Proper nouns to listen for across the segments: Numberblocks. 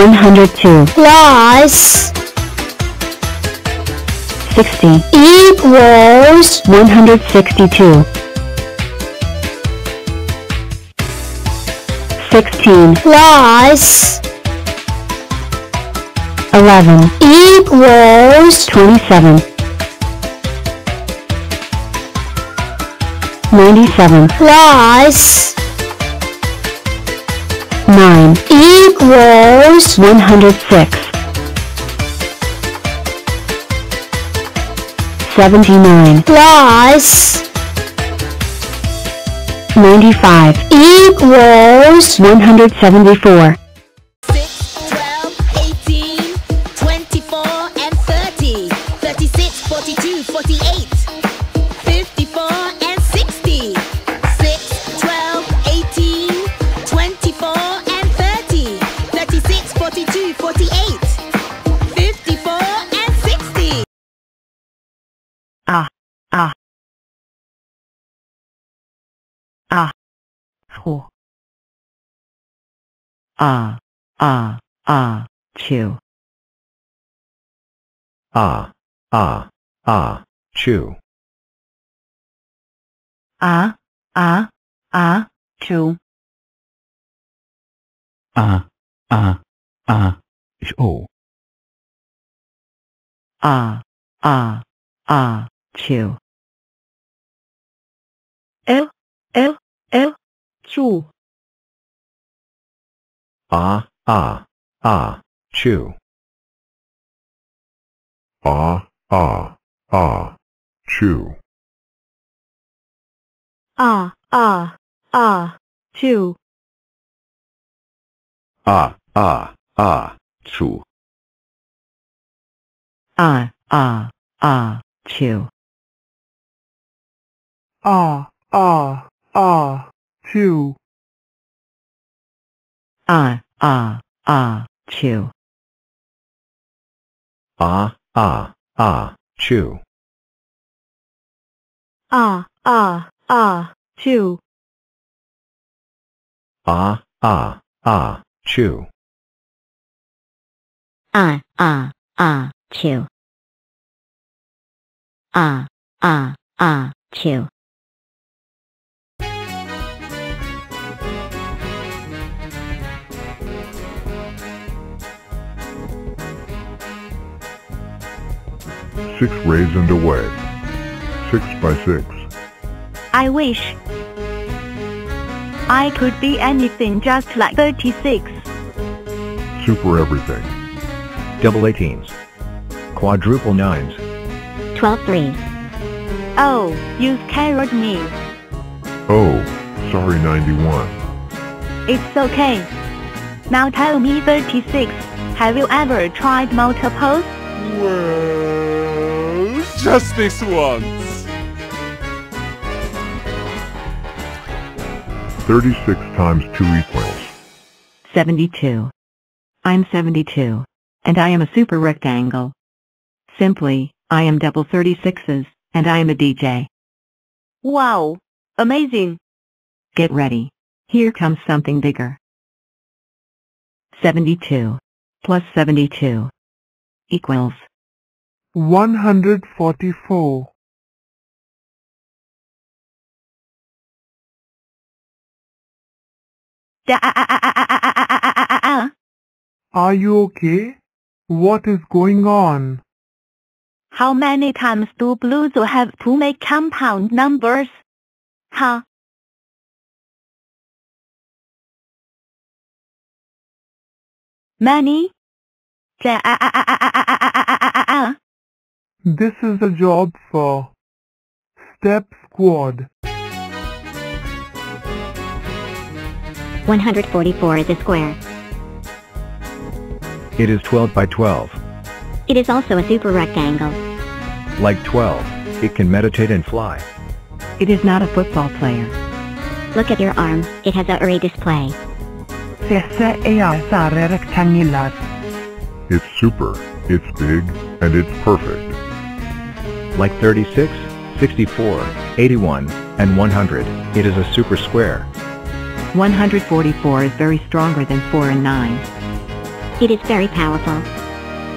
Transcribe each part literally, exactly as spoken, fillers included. one hundred two plus sixty equals one hundred sixty-two. Sixteen plus eleven equals twenty-seven. Ninety-seven plus nine equals one hundred six. Seventy-nine plus ninety-five equals one hundred seventy-four. Ah, ah, ah, ho, ah, ah, ah, chew, ah, ah, ah, chew, ah, ah, ah, chew, ah, ah, ah, chew, ah, ah, ah. Chew. L, L, L, chew. Ah, ah, ah, chew. Ah, ah, ah, chew. Ah, ah, ah, chew. Ah, ah, ah, chew. Ah, ah, ah, chew. Ah, ah, ah, chew. Ah, ah, ah, chew. Ah, ah, ah, chew. Ah, ah, ah, chew. Ah, ah, ah, chew. Ah, ah, ah, chew. Ah, ah, ah, chew. Six rays underway. Six by six. I wish I could be anything just like thirty-six. Super everything. Double eighteens. Quadruple nines. Twelve threes. Oh, you scared me. Oh, sorry ninety-one. It's okay. Now tell me thirty-six. Have you ever tried multiples? Well... just this once. thirty-six times two equals seventy-two. I'm seventy-two, and I am a super rectangle. Simply, I am double thirty-sixes, and I am a D J. Wow! Amazing! Get ready. Here comes something bigger. seventy-two plus seventy-two equals one hundred forty-four. Are you okay? What is going on? How many times do blues have to make compound numbers? Huh? Many? This is a job for Step Squad. one hundred forty-four is a square. It is twelve by twelve. It is also a super rectangle. Like twelve, it can meditate and fly. It is not a football player. Look at your arm, it has an array display. It's super, it's big, and it's perfect. Like thirty-six, sixty-four, eighty-one, and one hundred, it is a super square. one hundred forty-four is very stronger than four and nine. It is very powerful.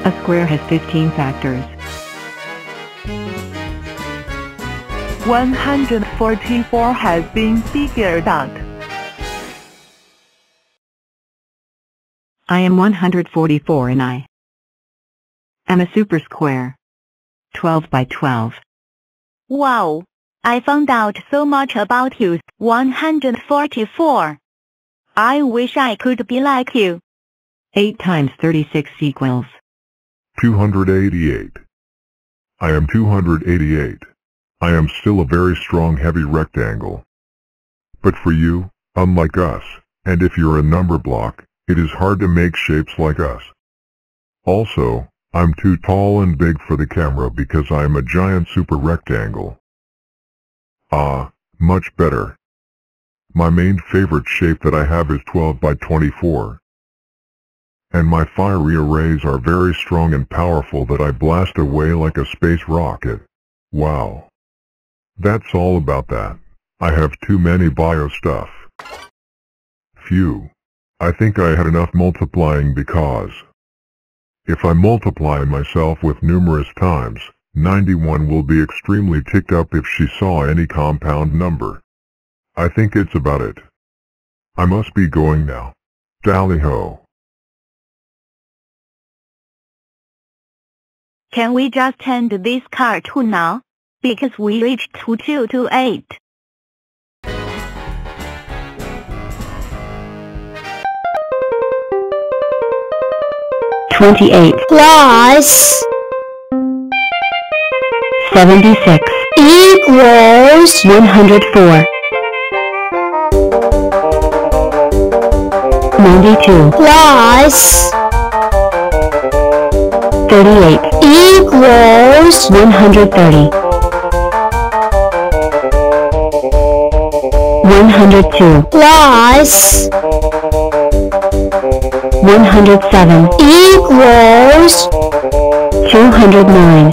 A square has fifteen factors. one hundred forty-four has been figured out. I am one hundred forty-four and I am a super square. twelve by twelve. Wow! I found out so much about you, one hundred forty-four. I wish I could be like you. eight times thirty-six equals two hundred eighty-eight. I am two hundred eighty-eight. I am still a very strong heavy rectangle. But for you, unlike us, and if you're a number block, it is hard to make shapes like us. Also, I'm too tall and big for the camera because I am a giant super rectangle. Ah, much better. My main favorite shape that I have is twelve by twenty-four. And my fiery arrays are very strong and powerful that I blast away like a space rocket. Wow. That's all about that. I have too many bio stuff. Phew. I think I had enough multiplying because if I multiply myself with numerous times, ninety-one will be extremely ticked up if she saw any compound number. I think it's about it. I must be going now. Dally ho. Can we just end this cartoon now? Because we reached two two two eight. twenty-eight plus seventy-six equals one hundred four. ninety-two plus thirty-eight equals one hundred thirty. one hundred two plus one hundred seven equals two hundred nine.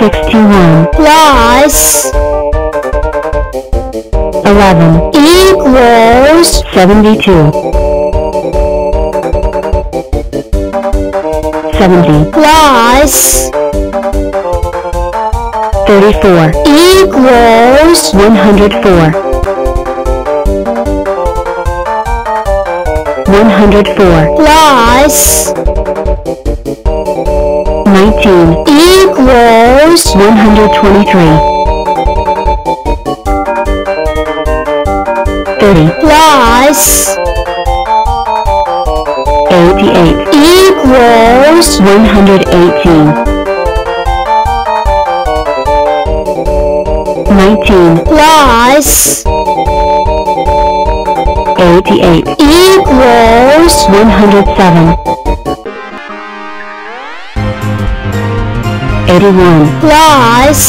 sixty-one plus eleven equals seventy-two. seventy plus thirty-four equals one hundred four. one hundred four plus nineteen equals one hundred twenty-three. thirty plus eighty-eight equals one hundred eighteen. nineteen plus eighty-eight equals one hundred seven. eighty-one plus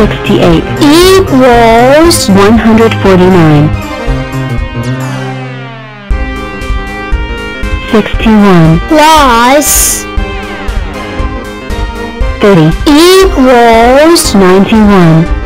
sixty-eight equals one hundred forty-nine. sixty-one plus thirty equals ninety-one.